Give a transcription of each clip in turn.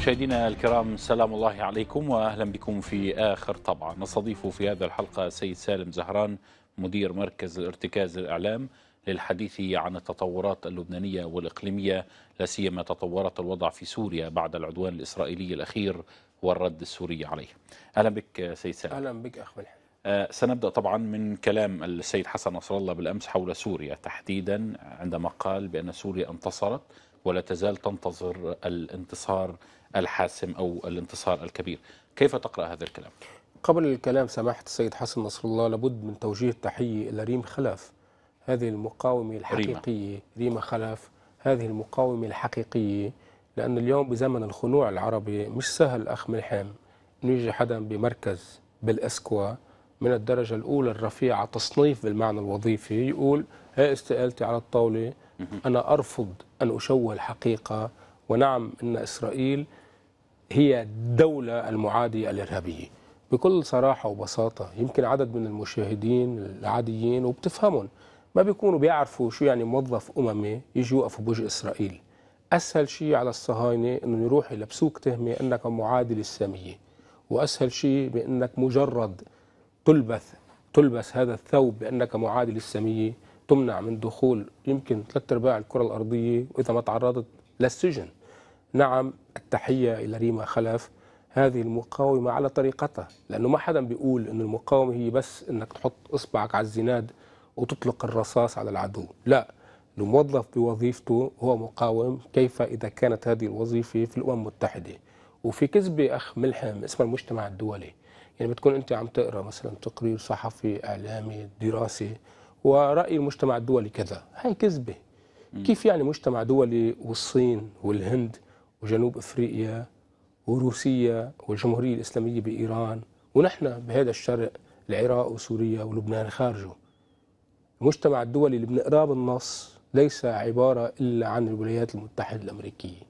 مشاهدينا الكرام، السلام الله عليكم واهلا بكم في آخر طبعة. نستضيف في هذا الحلقة السيد سالم زهران مدير مركز الارتكاز للإعلام للحديث عن التطورات اللبنانية والإقليمية، لا سيما تطورات الوضع في سوريا بعد العدوان الإسرائيلي الأخير والرد السوري عليه. أهلا بك سيد سالم. أهلا بك أخ ملحم. سنبدأ طبعا من كلام السيد حسن نصر الله بالأمس حول سوريا تحديدا، عندما قال بأن سوريا انتصرت ولا تزال تنتظر الانتصار الحاسم أو الانتصار الكبير. كيف تقرأ هذا الكلام؟ قبل الكلام سماحة السيد حسن نصر الله، لابد من توجيه التحية لريم خلف، هذه المقاومة الحقيقية. ريم خلف هذه المقاومة الحقيقية، لأن اليوم بزمن الخنوع العربي مش سهل أخ ملحم إنه يجي حدا بمركز بالاسكوا من الدرجة الأولى الرفيعة، تصنيف بالمعنى الوظيفي، يقول هاي استقالتي على الطاولة، أنا أرفض أن أشوه الحقيقة، ونعم أن إسرائيل هي الدولة المعادية الإرهابية. بكل صراحة وبساطة، يمكن عدد من المشاهدين العاديين وبتفهمهم ما بيكونوا بيعرفوا شو يعني موظف أممي يجي يوقف بوجه إسرائيل. أسهل شيء على الصهاينة إنه يروح يلبسوك تهمة أنك معادي للسامية، وأسهل شيء بأنك مجرد تلبس هذا الثوب بأنك معادي للسامية تمنع من دخول يمكن 3/4 الكرة الأرضية، وإذا ما تعرضت للسجن. نعم، التحية إلى ريما خلف، هذه المقاومة على طريقتها، لأنه ما حدا بيقول أن المقاومة هي بس أنك تحط إصبعك على الزناد وتطلق الرصاص على العدو. لا، الموظف بوظيفته هو مقاوم، كيف إذا كانت هذه الوظيفة في الأمم المتحدة. وفي كذبة أخ ملحم اسمها المجتمع الدولي، يعني بتكون أنت عم تقرأ مثلا تقرير صحفي إعلامي دراسي ورأي المجتمع الدولي كذا، هاي كذبة. كيف يعني مجتمع دولي والصين والهند وجنوب أفريقيا وروسيا والجمهورية الإسلامية بإيران، ونحن بهذا الشرق العراق وسوريا ولبنان خارجه؟ المجتمع الدولي اللي بنقراه بالنص ليس عبارة إلا عن الولايات المتحدة الأمريكية،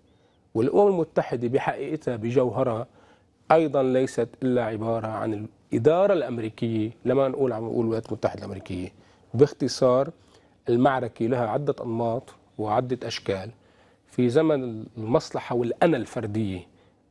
والأمم المتحدة بحقيقتها بجوهرها أيضا ليست إلا عبارة عن الإدارة الأمريكية، لما نقول عم نقول الولايات المتحدة الأمريكية. باختصار، المعركة لها عدة أنماط وعدة أشكال. في زمن المصلحة والأنا الفردية،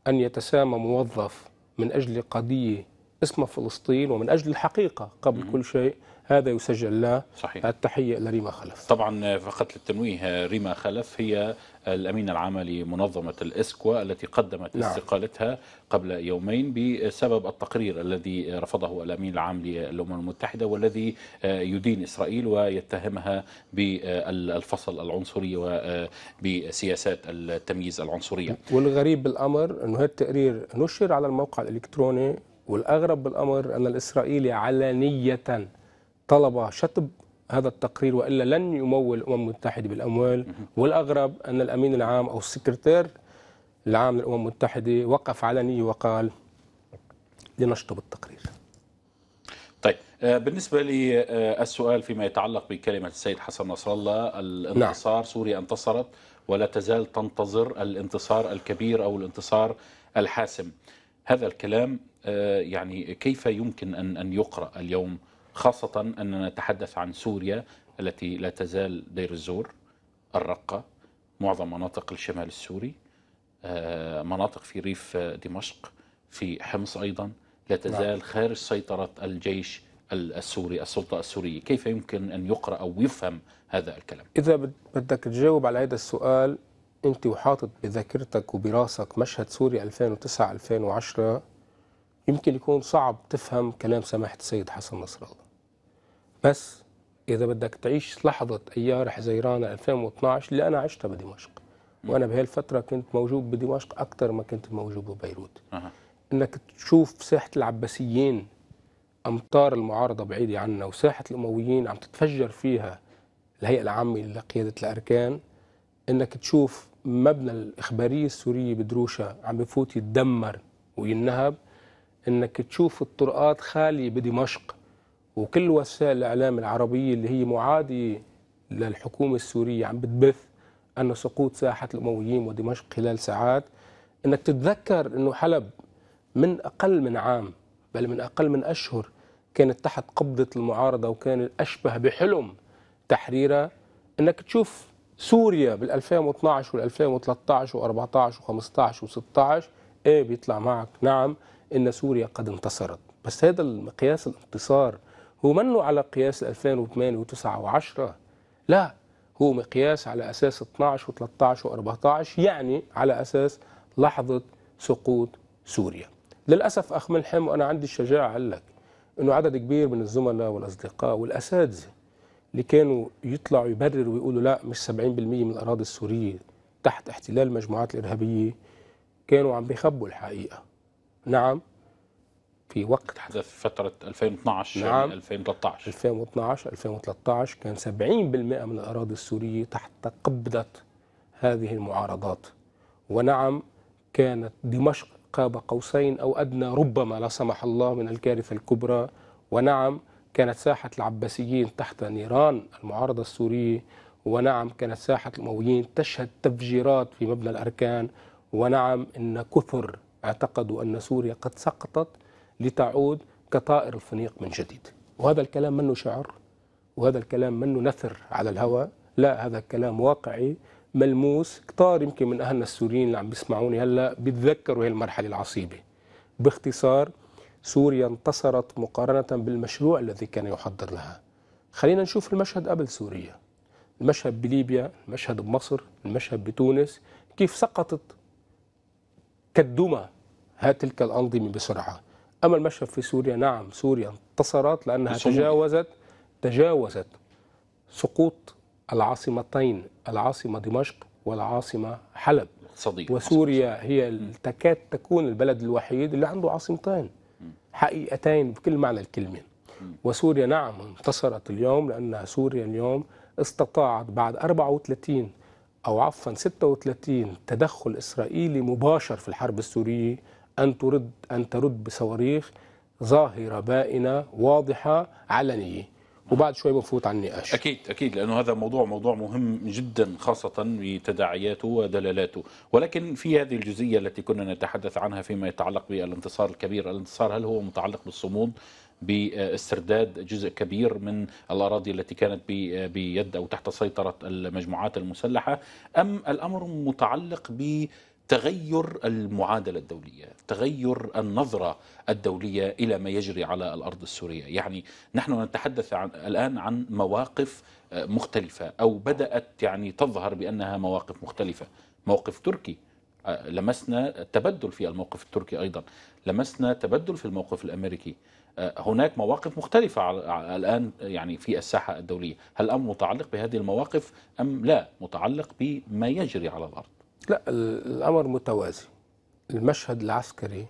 أن يتسامى موظف من أجل قضية اسمها فلسطين ومن أجل الحقيقة قبل كل شيء، هذا يسجل له. صحيح. التحية لريما خلف. طبعا فقط للتنويه، ريما خلف هي الأمينة العامة لمنظمة الاسكوا التي قدمت استقالتها قبل يومين بسبب التقرير الذي رفضه الأمين العام للأمم المتحدة، والذي يدين إسرائيل ويتهمها بالفصل العنصري وبسياسات التمييز العنصرية. والغريب بالأمر أنه هذا التقرير نشر على الموقع الإلكتروني، والأغرب بالأمر أن الإسرائيلي علانية طلب شطب هذا التقرير، وإلا لن يمول الأمم المتحدة بالأموال. والأغرب أن الأمين العام أو السكرتير العام للأمم المتحدة وقف علني وقال لنشطب التقرير. طيب، بالنسبة للسؤال فيما يتعلق بكلمة السيد حسن نصر الله الانتصار، نعم. سوريا انتصرت ولا تزال تنتظر الانتصار الكبير أو الانتصار الحاسم. هذا الكلام يعني كيف يمكن أن يقرأ اليوم، خاصة أننا نتحدث عن سوريا التي لا تزال دير الزور، الرقة، معظم مناطق الشمال السوري، مناطق في ريف دمشق، في حمص أيضا لا تزال خارج سيطرة الجيش السوري، السلطة السورية. كيف يمكن أن يقرأ أو يفهم هذا الكلام؟ إذا بدك تجاوب على هذا السؤال، أنت وحاطط بذاكرتك وبراسك مشهد سوريا 2009-2010، يمكن يكون صعب تفهم كلام سماحة السيد حسن نصر الله. بس إذا بدك تعيش لحظة أيار حزيران 2012 اللي أنا عشتها بدمشق، وأنا بهالفترة كنت موجود بدمشق أكثر ما كنت موجود ببيروت. إنك تشوف ساحة العباسيين، أمطار المعارضة بعيدة عنا، وساحة الأمويين عم تتفجر فيها الهيئة العامة لقيادة الأركان. إنك تشوف مبنى الإخبارية السورية بدروشة عم بفوت يتدمر وينهب. إنك تشوف الطرقات خالية بدمشق، وكل وسائل الإعلام العربية اللي هي معادية للحكومة السورية عم بتبث أن سقوط ساحة الأمويين ودمشق خلال ساعات. إنك تتذكر إنه حلب من أقل من عام، بل من أقل من أشهر، كانت تحت قبضة المعارضة، وكان أشبه بحلم تحريرها. إنك تشوف سوريا بال 2012 وال 2013 و14 و15 و16 ايه بيطلع معك نعم ان سوريا قد انتصرت، بس هذا المقياس الانتصار هو منه على قياس 2008 و9 و10، لا هو مقياس على اساس 12 و13 و14، يعني على اساس لحظه سقوط سوريا. للاسف اخ ملحم، وانا عندي الشجاعه اقول لك انه عدد كبير من الزملاء والاصدقاء والاساتذه اللي كانوا يطلعوا يبرروا ويقولوا لا مش 70% من الاراضي السوريه تحت احتلال المجموعات الارهابيه كانوا عم بيخبوا الحقيقه. نعم في وقت حدث في فتره 2012 نعم 2012 كان 70% من الاراضي السوريه تحت قبضه هذه المعارضات، ونعم كانت دمشق قاب قوسين او ادنى ربما لا سمح الله من الكارثه الكبرى، ونعم كانت ساحه العباسيين تحت نيران المعارضه السوريه، ونعم كانت ساحه الامويين تشهد تفجيرات في مبنى الاركان، ونعم ان كثر اعتقدوا ان سوريا قد سقطت لتعود كطائر الفنيق من جديد. وهذا الكلام منه شعر، وهذا الكلام منه نثر على الهواء، لا هذا الكلام واقعي ملموس. كتار يمكن من اهلنا السوريين اللي عم بيسمعوني هلا بيتذكروا هي المرحله العصيبه. باختصار سوريا انتصرت مقارنه بالمشروع الذي كان يحضر لها. خلينا نشوف المشهد قبل سوريا، المشهد بليبيا، المشهد بمصر، المشهد بتونس، كيف سقطت كالدمى تلك الانظمه بسرعه. اما المشهد في سوريا نعم سوريا انتصرت لانها تجاوزت سقوط العاصمتين، العاصمة دمشق والعاصمة حلب صديق. وسوريا هي تكاد تكون البلد الوحيد اللي عنده عاصمتين حقيقتين بكل معنى الكلمة. وسوريا نعم انتصرت اليوم لأن سوريا اليوم استطاعت بعد 34 أو عفوا 36 تدخل إسرائيلي مباشر في الحرب السورية أن ترد بصواريخ ظاهرة بائنة واضحة علنية. وبعد شوي بفوت على النقاش. اكيد لانه هذا موضوع مهم جدا خاصه بتداعياته ودلالاته، ولكن في هذه الجزئيه التي كنا نتحدث عنها فيما يتعلق بالانتصار الكبير، الانتصار هل هو متعلق بالصمود باسترداد جزء كبير من الأراضي التي كانت بيد أو تحت سيطرة المجموعات المسلحة، أم الأمر متعلق ب تغير المعادلة الدولية، تغير النظرة الدولية إلى ما يجري على الأرض السورية؟ يعني نحن نتحدث الآن عن مواقف مختلفة أو بدأت يعني تظهر بأنها مواقف مختلفة. موقف تركي لمسنا التبدل في الموقف التركي، أيضا لمسنا تبدل في الموقف الأمريكي. هناك مواقف مختلفة الآن يعني في الساحة الدولية. هل الأمر متعلق بهذه المواقف أم لا متعلق بما يجري على الأرض؟ لا الأمر متوازي، المشهد العسكري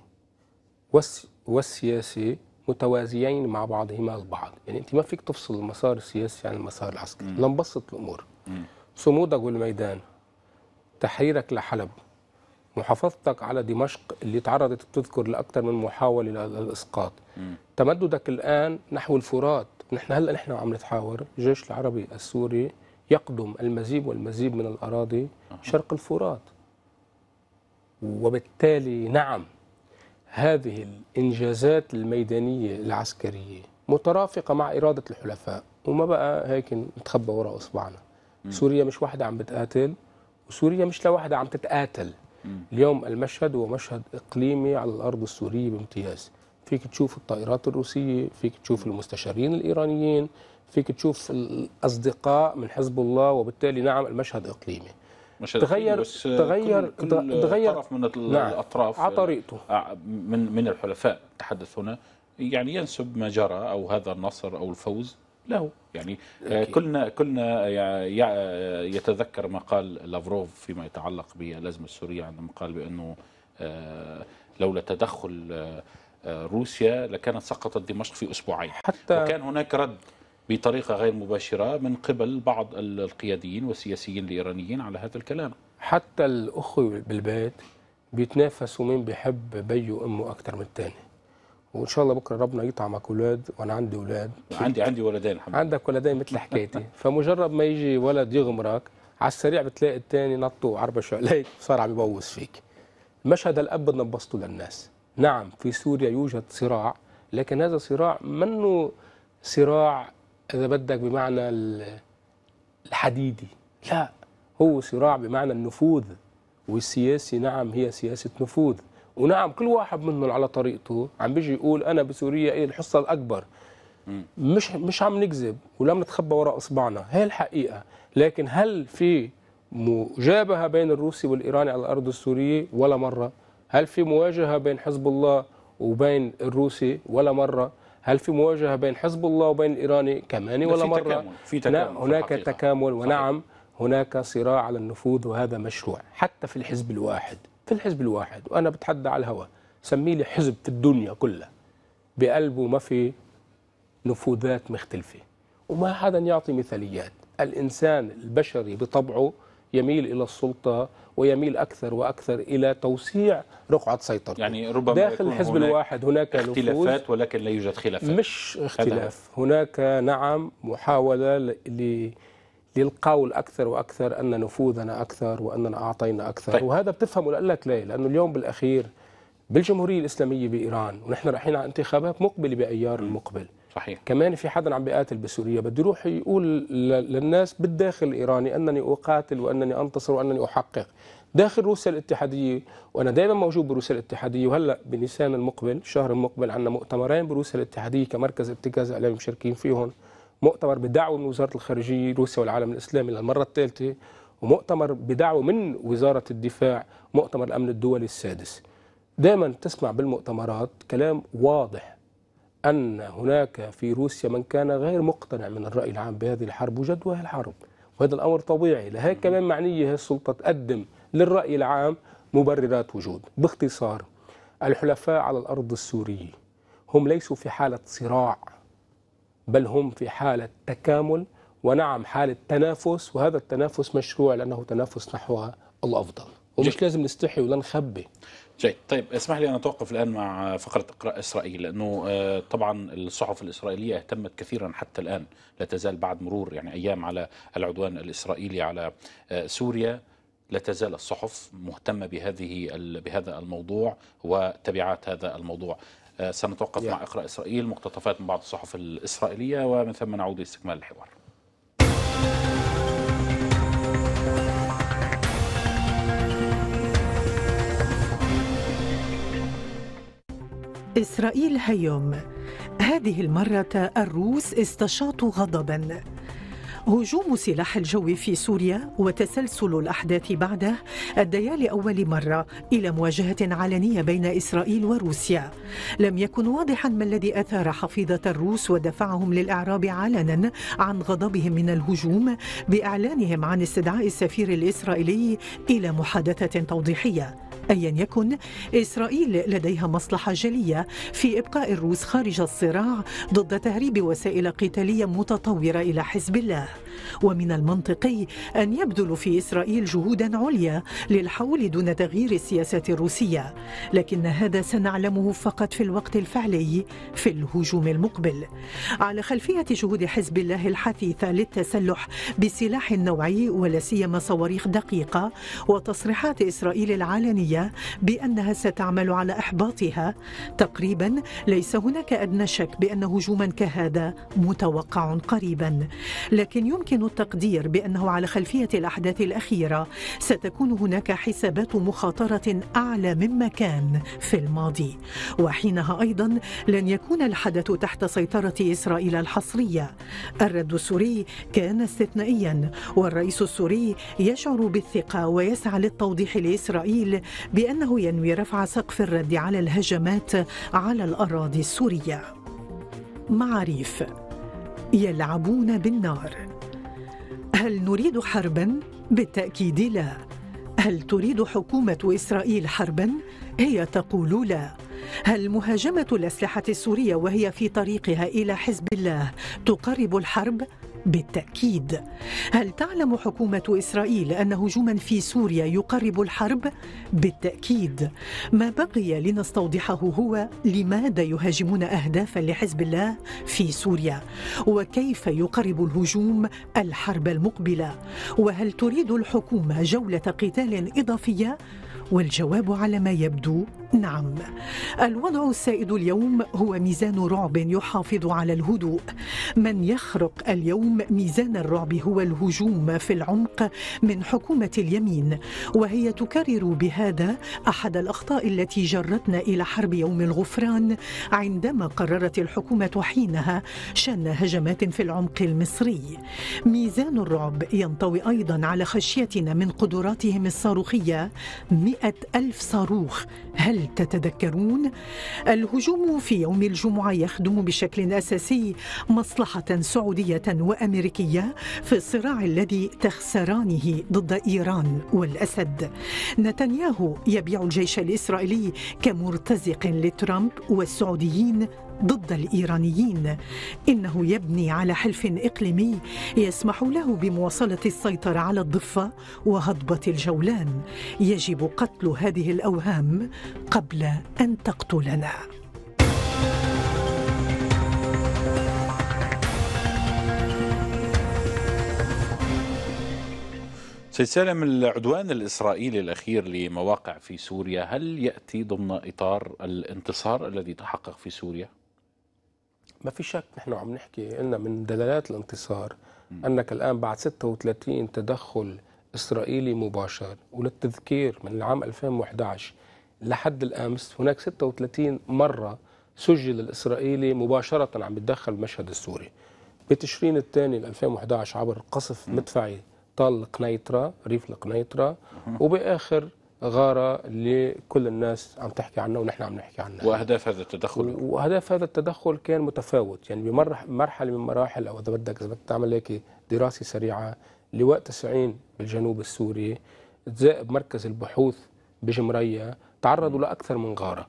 والسياسي متوازيين مع بعضهما البعض، يعني أنت ما فيك تفصل المسار السياسي عن المسار العسكري. لنبسط الأمور، صمودك بالميدان، تحريرك لحلب، محافظتك على دمشق اللي تعرضت بتذكر لأكثر من محاولة للإسقاط، تمددك الآن نحو الفرات. نحن هلأ عم نتحاور، الجيش العربي السوري يقدم المزيد والمزيد من الأراضي شرق الفرات، وبالتالي نعم هذه الإنجازات الميدانية العسكرية مترافقة مع إرادة الحلفاء، وما بقى هيك نتخبى وراء إصبعنا. سوريا مش واحدة عم بتقاتل، وسوريا مش لوحدها عم تتقاتل. اليوم المشهد هو مشهد إقليمي على الأرض السورية بامتياز، فيك تشوف الطائرات الروسية، فيك تشوف المستشارين الإيرانيين، فيك تشوف الأصدقاء من حزب الله، وبالتالي نعم المشهد إقليمي. تغير طرف من الأطراف على طريقته من الحلفاء. تحدث هنا يعني ينسب ما جرى أو هذا النصر أو الفوز له، يعني كلنا يتذكر ما قال لافروف فيما يتعلق بالأزمة السورية عندما قال بأنه لولا تدخل روسيا لكانت سقطت دمشق في أسبوعين، وكان هناك رد بطريقة غير مباشرة من قبل بعض القياديين والسياسيين الإيرانيين على هذا الكلام. حتى الأخوة بالبيت بيتنافسوا مين بيحب بيه وأمه أكثر من الثاني، وإن شاء الله بكرة ربنا يطعمك أولاد، وأنا عندي أولاد، عندي ولدين الحمد لله. عندك ولدين مثل حكايتي، فمجرد ما يجي ولد يغمرك على السريع بتلاقي الثاني نطوا وعربشوا عليك صار عم يبوظ فيك. مشهد الأب بدنا نبسطه للناس. نعم في سوريا يوجد صراع، لكن هذا صراع منه صراع إذا بدك بمعنى الحديدي، لا هو صراع بمعنى النفوذ، والسياسي نعم هي سياسة نفوذ، ونعم كل واحد منهم على طريقته عم بيجي يقول أنا بسوريا إيه الحصة الأكبر. مش عم نكذب ولم نتخبى وراء إصبعنا، هي الحقيقة. لكن هل في مجابهة بين الروسي والإيراني على الأرض السورية؟ ولا مرة. هل في مواجهة بين حزب الله وبين الروسي؟ ولا مرة. هل في مواجهة بين حزب الله وبين الإيراني؟ كمان ولا مرة. في تكامل هناك تكامل، ونعم هناك صراع على النفوذ، وهذا مشروع حتى في الحزب الواحد. في الحزب الواحد، وأنا بتحدى على الهواء، سمي لي حزب في الدنيا كلها بقلبه ما في نفوذات مختلفة، وما حدا يعطي مثاليات. الإنسان البشري بطبعه يميل إلى السلطة، ويميل أكثر وأكثر إلى توسيع رقعة سيطرته. يعني ربما داخل الحزب الواحد هناك اختلافات ولكن لا يوجد خلافات. مش اختلاف، هناك نعم محاولة للقول أكثر وأكثر أن نفوذنا أكثر وأننا أعطينا أكثر. طيب. وهذا بتفهمه لك ليه؟ لأنه اليوم بالأخير بالجمهورية الإسلامية بإيران، ونحن رايحين على انتخابات مقبلة بأيار المقبل. صحيح. كمان في حدا عم بيقاتل بسوريا، بده يروح يقول للناس بالداخل الإيراني أنني أقاتل وأنني أنتصر وأنني أحقق. داخل روسيا الاتحادية، وأنا دائما موجود بروسيا الاتحادية، وهلأ بنيسان المقبل الشهر المقبل عندنا مؤتمرين بروسيا الاتحادية كمركز ارتكاز إعلامي مشاركين فيهم، مؤتمر بدعوة من وزارة الخارجية روسيا والعالم الإسلامي للمرة الثالثة، ومؤتمر بدعوة من وزارة الدفاع، مؤتمر الأمن الدولي السادس. دائما تسمع بالمؤتمرات كلام واضح أن هناك في روسيا من كان غير مقتنع من الرأي العام بهذه الحرب وجدوى الحرب، وهذا الأمر طبيعي. لهيك كمان معنية السلطة تقدم للرأي العام مبررات وجود. باختصار، الحلفاء على الأرض السورية هم ليسوا في حالة صراع، بل هم في حالة تكامل، ونعم حالة تنافس، وهذا التنافس مشروع لأنه تنافس نحو الأفضل، ومش لازم نستحي ولا نخبي. جيد. طيب اسمح لي أن أتوقف الآن مع فقرة اقراء إسرائيل، لأنه طبعا الصحف الإسرائيلية اهتمت كثيرا حتى الآن، لا تزال بعد مرور يعني أيام على العدوان الإسرائيلي على سوريا، لا تزال الصحف مهتمة بهذا الموضوع وتبعات هذا الموضوع. سنتوقف مع اقراء إسرائيل، مقتطفات من بعض الصحف الإسرائيلية، ومن ثم نعود لاستكمال الحوار. إسرائيل هيوم، هذه المرة الروس استشاطوا غضباً. هجوم سلاح الجو في سوريا وتسلسل الأحداث بعده أديا لأول مرة إلى مواجهة علنية بين إسرائيل وروسيا. لم يكن واضحا ما الذي أثار حفيظة الروس ودفعهم للإعراب علنا عن غضبهم من الهجوم بإعلانهم عن استدعاء السفير الإسرائيلي إلى محادثة توضيحية. أيا يكن، إسرائيل لديها مصلحة جلية في إبقاء الروس خارج الصراع ضد تهريب وسائل قتالية متطورة إلى حزب الله، ومن المنطقي أن يبذل في إسرائيل جهودا عليا للحول دون تغيير السياسة الروسية، لكن هذا سنعلمه فقط في الوقت الفعلي في الهجوم المقبل. على خلفية جهود حزب الله الحثيثة للتسلح بسلاح نوعي ولا سيما صواريخ دقيقة، وتصريحات إسرائيل العلنية بأنها ستعمل على إحباطها، تقريبا ليس هناك أدنى شك بأن هجوما كهذا متوقع قريبا، لكن يمكن التقدير بأنه على خلفية الأحداث الأخيرة ستكون هناك حسابات مخاطرة أعلى مما كان في الماضي، وحينها أيضا لن يكون الحدث تحت سيطرة إسرائيل الحصرية. الرد السوري كان استثنائيا، والرئيس السوري يشعر بالثقة ويسعى للتوضيح لإسرائيل بأنه ينوي رفع سقف الرد على الهجمات على الأراضي السورية. معاريف، يلعبون بالنار. هل نريد حربا؟ بالتأكيد لا. هل تريد حكومة إسرائيل حربا؟ هي تقول لا. هل مهاجمة الأسلحة السورية وهي في طريقها إلى حزب الله تقرب الحرب؟ بالتأكيد. هل تعلم حكومة إسرائيل أن هجوما في سوريا يقرب الحرب؟ بالتأكيد. ما بقي لنستوضحه هو لماذا يهاجمون أهدافا لحزب الله في سوريا، وكيف يقرب الهجوم الحرب المقبلة، وهل تريد الحكومة جولة قتال إضافية؟ والجواب على ما يبدو نعم. الوضع السائد اليوم هو ميزان رعب يحافظ على الهدوء. من يخرق اليوم ميزان الرعب هو الهجوم في العمق من حكومة اليمين، وهي تكرر بهذا أحد الأخطاء التي جرتنا إلى حرب يوم الغفران، عندما قررت الحكومة حينها شن هجمات في العمق المصري. ميزان الرعب ينطوي أيضا على خشيتنا من قدراتهم الصاروخية، 100,000 صاروخ، هل تتذكرون؟ الهجوم في يوم الجمعة يخدم بشكل أساسي مصلحة سعودية وأمريكية في الصراع الذي تخسرانه ضد إيران والأسد. نتنياهو يبيع الجيش الإسرائيلي كمرتزق لترامب والسعوديين ضد الإيرانيين. إنه يبني على حلف إقليمي يسمح له بمواصلة السيطرة على الضفة وهضبة الجولان. يجب قتل هذه الأوهام قبل أن تقتلنا. سيد سالم، العدوان الإسرائيلي الأخير لمواقع في سوريا هل يأتي ضمن إطار الانتصار الذي تحقق في سوريا؟ ما في شك، نحن عم نحكي أن من دلالات الانتصار أنك الآن بعد 36 تدخل إسرائيلي مباشر، وللتذكير من العام 2011 لحد الأمس هناك 36 مرة سجل الإسرائيلي مباشرة عم يتدخل المشهد السوري. بتشرين الثاني 2011 عبر قصف مدفعي طال القنيطرة، ريف القنيطرة، وبآخر غارة اللي كل الناس عم تحكي عنها ونحن عم نحكي عنها. وأهداف هذا التدخل؟ وأهداف هذا التدخل كان متفاوت، يعني بمرحلة من مراحل، أو إذا بدك تعمل هيك دراسة سريعة لواء 90 بالجنوب السوري زائد مركز البحوث بجمرية تعرضوا لأكثر من غارة،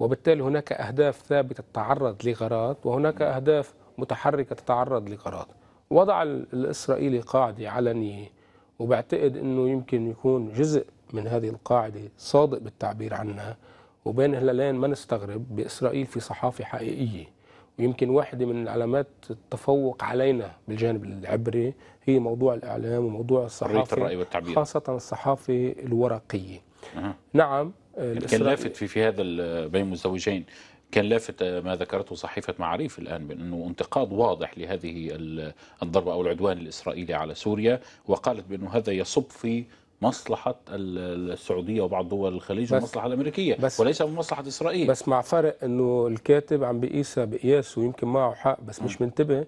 وبالتالي هناك أهداف ثابتة تتعرض لغارات وهناك أهداف متحركة تتعرض لغارات. وضع الإسرائيلي قاعدة علنية، وبعتقد أنه يمكن يكون جزء من هذه القاعدة صادق بالتعبير عنها، وبين هلالين ما نستغرب بإسرائيل في صحافة حقيقية. ويمكن واحدة من علامات التفوق علينا بالجانب العبري هي موضوع الإعلام وموضوع الصحافة، الرأي والتعبير، خاصة الصحافة الورقية. نعم، كان لافت في هذا بين مزدوجين، كان لافت ما ذكرته صحيفة معاريف الآن بأنه انتقاد واضح لهذه الضربة أو العدوان الإسرائيلي على سوريا، وقالت بأنه هذا يصب في مصلحة السعودية وبعض دول الخليج والمصلحة الأمريكية وليس من مصلحة إسرائيل. بس مع فرق أنه الكاتب عم بيقيسها بقياس ويمكن معه حق، بس مش منتبه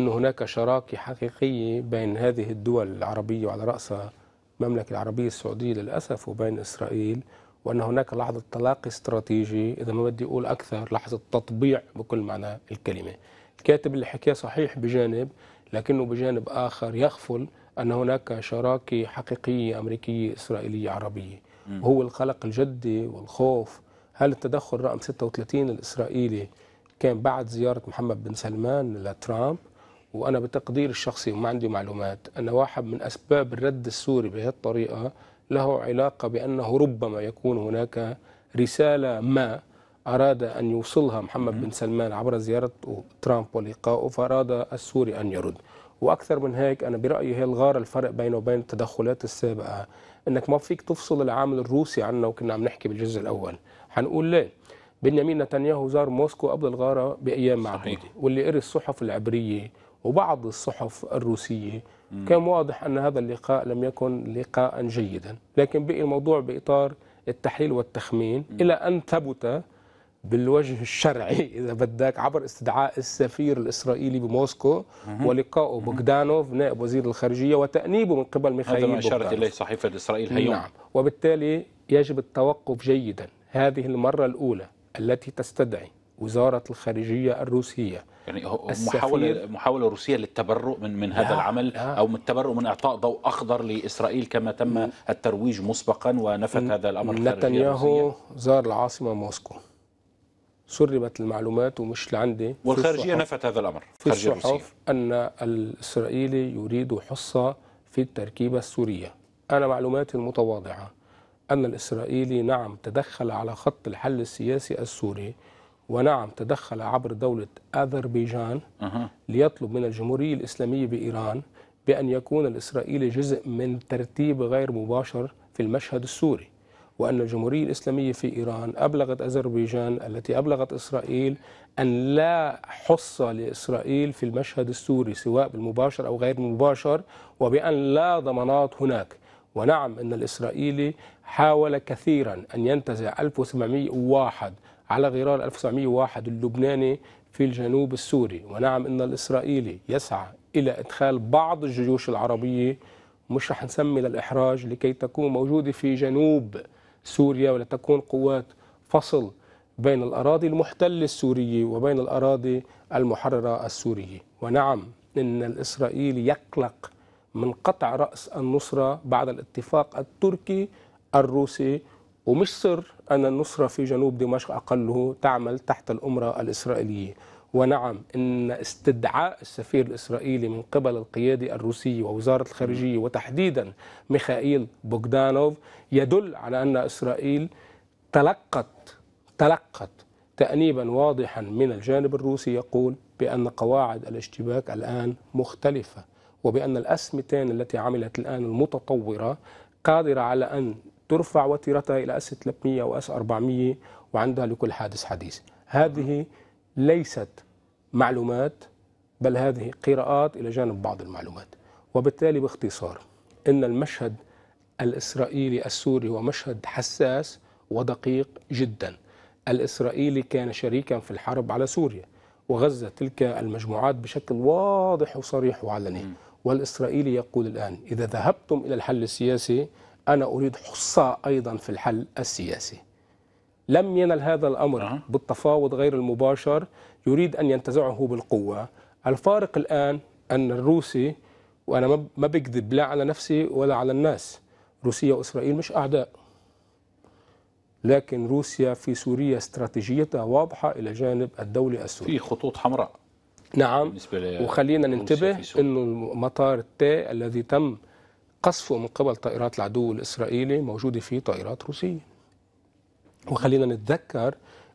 أنه هناك شراكة حقيقية بين هذه الدول العربية وعلى رأسها المملكة العربية السعودية للأسف وبين إسرائيل، وأن هناك لحظة تلاقي استراتيجي، إذا ما بدي أقول أكثر لحظة تطبيع بكل معنى الكلمة. الكاتب اللي حكيه صحيح بجانب، لكنه بجانب آخر يغفل أن هناك شراكة حقيقية أمريكية إسرائيلية عربية، وهو القلق الجدي والخوف. هل التدخل رقم 36 الإسرائيلي كان بعد زيارة محمد بن سلمان لترامب؟ وأنا بتقدير الشخصي وما عندي معلومات أن واحد من أسباب الرد السوري بهذه الطريقة له علاقة بأنه ربما يكون هناك رسالة ما أراد أن يوصلها محمد بن سلمان عبر زيارة ترامب ولقائه، فأراد السوري أن يرد. وأكثر من هيك أنا برأيي هي الغارة. الفرق بينه وبين التدخلات السابقة أنك ما فيك تفصل العامل الروسي عنه، وكنا عم نحكي بالجزء الأول. حنقول ليه بنيامين نتنياهو زار موسكو قبل الغارة بأيام معدودة، واللي قري الصحف العبرية وبعض الصحف الروسية كان واضح أن هذا اللقاء لم يكن لقاء جيدا، لكن بقي الموضوع بإطار التحليل والتخمين إلى أن ثبت بالوجه الشرعي إذا بدك عبر استدعاء السفير الإسرائيلي بموسكو ولقائه بوغدانوف نائب وزير الخارجية وتأنيبه من قبل ميخائيل. هذا ما أشارت إليه صحيفة إسرائيل هيوم. نعم، وبالتالي يجب التوقف جيدا. هذه المرة الأولى التي تستدعي وزارة الخارجية الروسية، يعني محاولة روسية للتبرؤ من هذا العمل، أو من التبرؤ من إعطاء ضوء أخضر لإسرائيل كما تم الترويج مسبقا، ونفت هذا الأمر الخارجية. نتنياهو زار العاصمة موسكو، سربت المعلومات ومش لعندي، والخارجية نفت هذا الأمر في الصحف أن الإسرائيلي يريد حصة في التركيبة السورية. أنا معلوماتي المتواضعة أن الإسرائيلي نعم تدخل على خط الحل السياسي السوري، ونعم تدخل عبر دولة أذربيجان ليطلب من الجمهورية الإسلامية بإيران بأن يكون الإسرائيلي جزء من ترتيب غير مباشر في المشهد السوري، وأن الجمهورية الإسلامية في إيران أبلغت أذربيجان التي أبلغت إسرائيل أن لا حص لإسرائيل في المشهد السوري سواء بالمباشر أو غير المباشر، وبأن لا ضمانات هناك. ونعم أن الإسرائيلي حاول كثيرا أن ينتزع 1701 على غرار 1701 اللبناني في الجنوب السوري، ونعم أن الإسرائيلي يسعى إلى إدخال بعض الجيوش العربية، مش رح نسمي للإحراج، لكي تكون موجودة في جنوب سوريا ولتكون قوات فصل بين الأراضي المحتلة السورية وبين الأراضي المحررة السورية. ونعم أن الإسرائيلي يقلق من قطع رأس النصرة بعد الاتفاق التركي الروسي، ومش سر أن النصرة في جنوب دمشق أقله تعمل تحت الأمرة الإسرائيلية. ونعم أن استدعاء السفير الإسرائيلي من قبل القيادة الروسية ووزارة الخارجية وتحديدا ميخائيل بوغدانوف يدل على أن إسرائيل تلقت تأنيبا واضحا من الجانب الروسي يقول بأن قواعد الاشتباك الآن مختلفة، وبأن الأسمتين التي عملت الآن المتطورة قادرة على أن ترفع وتيرتها إلى أس 300 وأس 400، وعندها لكل حادث حديث. هذه ليست معلومات، بل هذه قراءات إلى جانب بعض المعلومات. وبالتالي باختصار إن المشهد الإسرائيلي السوري هو مشهد حساس ودقيق جدا. الإسرائيلي كان شريكا في الحرب على سوريا وغزة تلك المجموعات بشكل واضح وصريح وعلني، والإسرائيلي يقول الآن إذا ذهبتم إلى الحل السياسي أنا أريد حصة أيضا في الحل السياسي. لم ينل هذا الأمر بالتفاوض غير المباشر، يريد أن ينتزعه بالقوة. الفارق الآن أن الروسي، وأنا ما بكذب لا على نفسي ولا على الناس، روسيا وإسرائيل مش أعداء، لكن روسيا في سوريا استراتيجيتها واضحة إلى جانب الدولة السورية، في خطوط حمراء. نعم، وخلينا ننتبه أنه المطار التاء الذي تم قصفه من قبل طائرات العدو الإسرائيلي موجودة فيه طائرات روسية. وخلينا نتذكر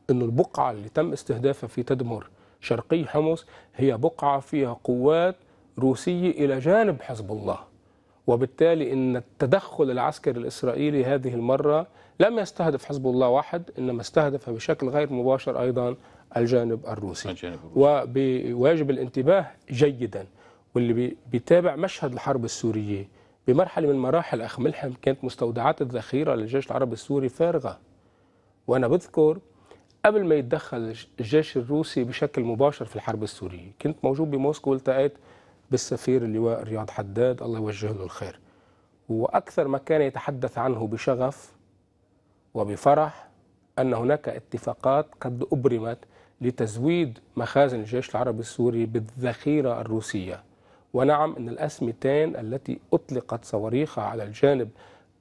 أن البقعة اللي تم استهدافها في تدمر شرقي حمص هي بقعة فيها قوات روسية إلى جانب حزب الله، وبالتالي أن التدخل العسكري الإسرائيلي هذه المرة لم يستهدف حزب الله واحد، إنما استهدف بشكل غير مباشر أيضا الجانب الروسي. وبواجب الانتباه جيدا، واللي بيتابع مشهد الحرب السورية بمرحلة من مراحل أخ ملحم كانت مستودعات الذخيرة للجيش العربي السوري فارغة. وأنا بذكر قبل ما يتدخل الجيش الروسي بشكل مباشر في الحرب السورية كنت موجود بموسكو والتقيت بالسفير اللواء رياض حداد الله يوجه له الخير، وأكثر ما كان يتحدث عنه بشغف وبفرح أن هناك اتفاقات قد أبرمت لتزويد مخازن الجيش العربي السوري بالذخيرة الروسية. ونعم أن الأسمتين التي أطلقت صواريخها على الجانب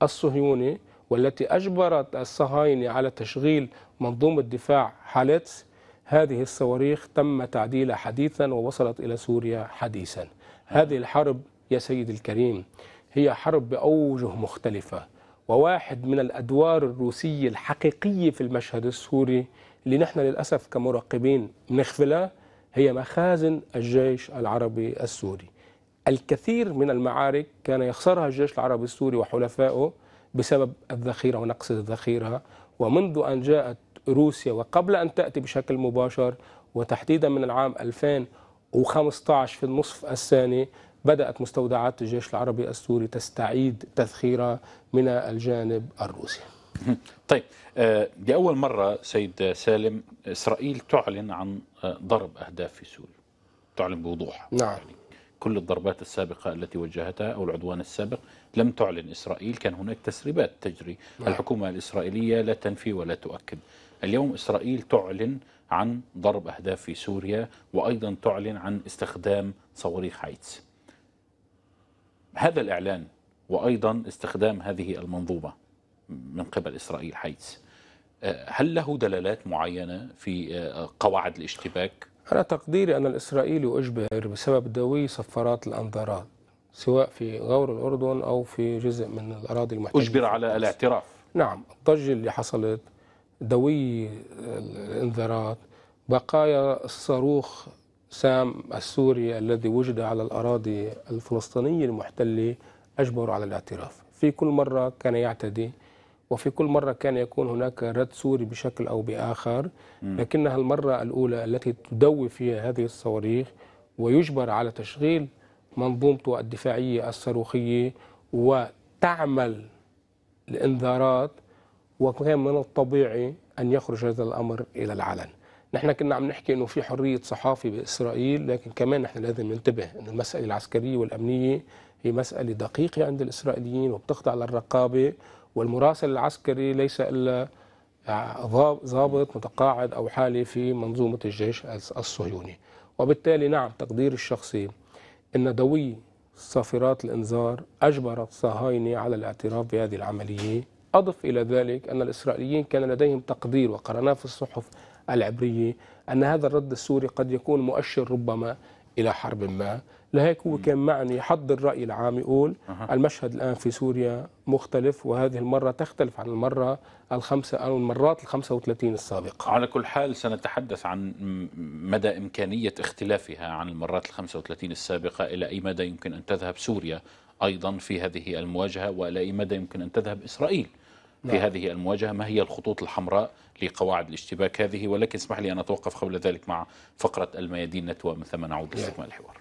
الصهيوني والتي أجبرت الصهاينة على تشغيل منظومة دفاع حالتس، هذه الصواريخ تم تعديلها حديثا ووصلت إلى سوريا حديثا. هذه الحرب يا سيد الكريم هي حرب بأوجه مختلفة، وواحد من الأدوار الروسية الحقيقية في المشهد السوري اللي نحن للأسف كمراقبين نغفلها هي مخازن الجيش العربي السوري. الكثير من المعارك كان يخسرها الجيش العربي السوري وحلفائه بسبب الذخيرة ونقص الذخيرة، ومنذ أن جاءت روسيا وقبل أن تأتي بشكل مباشر وتحديدا من العام 2015 في النصف الثاني بدأت مستودعات الجيش العربي السوري تستعيد تذخيرة من الجانب الروسي. طيب، لأول مرة سيد سالم إسرائيل تعلن عن ضرب أهداف في سوريا، تعلن بوضوح. نعم، يعني كل الضربات السابقة التي وجهتها أو العدوان السابق لم تعلن إسرائيل، كان هناك تسريبات تجري، الحكومة الإسرائيلية لا تنفي ولا تؤكد. اليوم إسرائيل تعلن عن ضرب أهداف في سوريا، وأيضا تعلن عن استخدام صواريخ هايتس. هذا الإعلان وأيضا استخدام هذه المنظومة من قبل إسرائيل هايتس، هل له دلالات معينة في قواعد الاشتباك؟ أنا تقديري أن الإسرائيلي أجبر بسبب دوي صفارات الأنذارات سواء في غور الأردن أو في جزء من الأراضي المحتلة، أجبر على الاعتراف. نعم، الضجة اللي حصلت، دوي الإنذارات، بقايا الصاروخ سام السوري الذي وجد على الأراضي الفلسطينية المحتلة أجبروا على الاعتراف. في كل مرة كان يعتدي وفي كل مرة كان يكون هناك رد سوري بشكل أو بآخر، لكنها المرة الأولى التي تدوي فيها هذه الصواريخ ويجبر على تشغيل منظومته الدفاعية الصاروخية وتعمل الإنذارات، وكان من الطبيعي أن يخرج هذا الأمر إلى العلن. نحن كنا عم نحكي أنه في حرية صحافة بإسرائيل، لكن كمان نحن لازم ننتبه أن المسألة العسكرية والأمنية هي مسألة دقيقة عند الإسرائيليين وبتخضع للرقابة، والمراسل العسكري ليس إلا ضابط متقاعد أو حالي في منظومة الجيش الصهيوني. وبالتالي نعم، تقديري الشخصي أن دوي صافرات الإنذار أجبرت الصهاينة على الاعتراف بهذه العملية. أضف إلى ذلك أن الإسرائيليين كان لديهم تقدير، وقرأناه في الصحف العبرية، أن هذا الرد السوري قد يكون مؤشر ربما إلى حرب ما، لهيك هو كان معني يحضر الرأي العام، يقول المشهد الآن في سوريا مختلف، وهذه المرة تختلف عن المرة أو المرات ال35 السابقة. على كل حال سنتحدث عن مدى إمكانية اختلافها عن المرات ال35 السابقة، إلى أي مدى يمكن أن تذهب سوريا أيضا في هذه المواجهة، وإلى أي مدى يمكن أن تذهب إسرائيل في هذه المواجهة، ما هي الخطوط الحمراء لقواعد الاشتباك هذه. ولكن اسمح لي أن أتوقف قبل ذلك مع فقرة الميادين نت، ومن ثم نعود لاستكمال الحوار.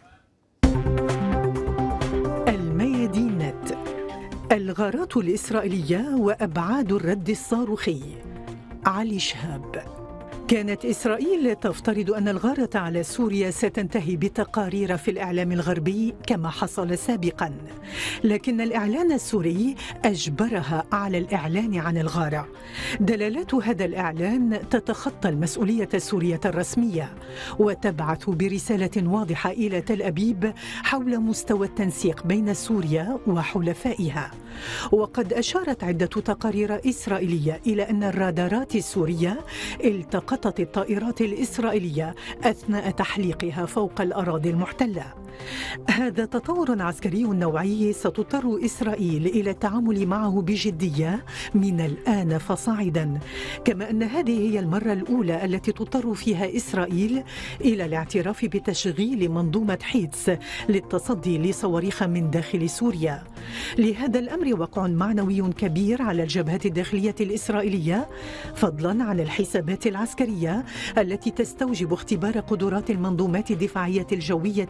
الميادين نت، الغارات الإسرائيلية وأبعاد الرد الصاروخي. علي شهاب، كانت إسرائيل تفترض أن الغارة على سوريا ستنتهي بتقارير في الإعلام الغربي كما حصل سابقا، لكن الإعلان السوري أجبرها على الإعلان عن الغارة. دلالات هذا الإعلان تتخطى المسؤولية السورية الرسمية وتبعث برسالة واضحة إلى تل أبيب حول مستوى التنسيق بين سوريا وحلفائها. وقد أشارت عدة تقارير إسرائيلية إلى أن الرادارات السورية التقت الطائرات الإسرائيلية أثناء تحليقها فوق الأراضي المحتلة. هذا تطور عسكري نوعي ستضطر إسرائيل إلى التعامل معه بجدية من الآن فصاعدا، كما أن هذه هي المرة الأولى التي تضطر فيها إسرائيل إلى الاعتراف بتشغيل منظومة حيدس للتصدي لصواريخ من داخل سوريا. لهذا الأمر وقع معنوي كبير على الجبهة الداخلية الإسرائيلية، فضلا عن الحسابات العسكرية التي تستوجب اختبار قدرات المنظومات الدفاعية الجوية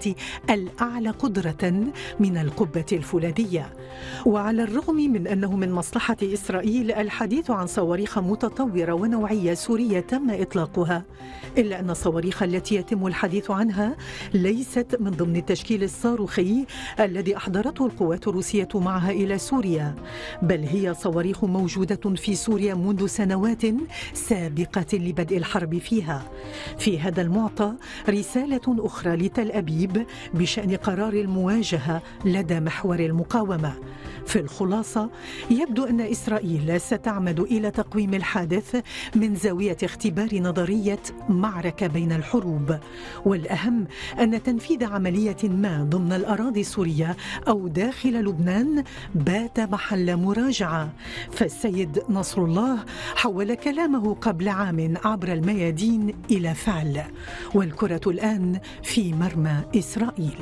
الأعلى قدرة من القبة الفولاذية. وعلى الرغم من أنه من مصلحة إسرائيل الحديث عن صواريخ متطورة ونوعية سورية تم إطلاقها، إلا أن الصواريخ التي يتم الحديث عنها ليست من ضمن التشكيل الصاروخي الذي أحضرته القوات الروسية معها إلى سوريا، بل هي صواريخ موجودة في سوريا منذ سنوات سابقة لبدء الحرب فيها. في هذا المعطى رسالة أخرى لتل أبيب بشأن قرار المواجهة لدى محور المقاومة. في الخلاصة يبدو أن إسرائيل ستعمد إلى تقويم الحادث من زاوية اختبار نظرية معركة بين الحروب، والأهم أن تنفيذ عملية ما ضمن الأراضي السورية أو داخل لبنان بات محل مراجعة. فالسيد نصر الله حول كلامه قبل عام عبر الميادين إلى فعل، والكرة الآن في مرمى إسرائيل.